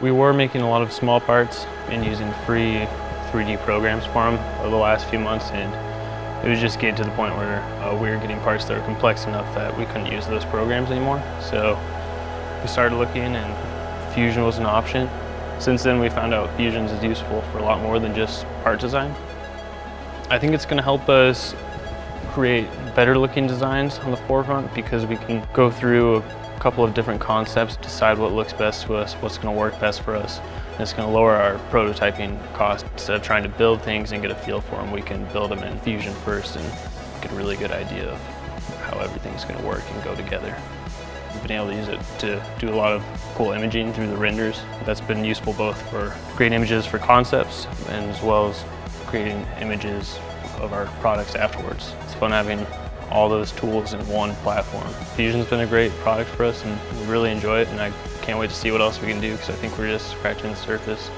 We were making a lot of small parts and using free 3D programs for them over the last few months, and it was just getting to the point where we were getting parts that were complex enough that we couldn't use those programs anymore. So we started looking, and Fusion was an option. Since then, we found out Fusion is useful for a lot more than just part design. I think it's going to help us create better looking designs on the forefront, because we can go through a couple of different concepts, decide what looks best to us, what's going to work best for us. And it's going to lower our prototyping cost. Instead of trying to build things and get a feel for them, we can build them in Fusion first and get a really good idea of how everything's going to work and go together. We've been able to use it to do a lot of cool imaging through the renders. That's been useful both for creating images for concepts and as well as creating images of our products afterwards. It's fun having all those tools in one platform. Fusion's been a great product for us, and we really enjoy it, and I can't wait to see what else we can do, because I think we're just scratching the surface.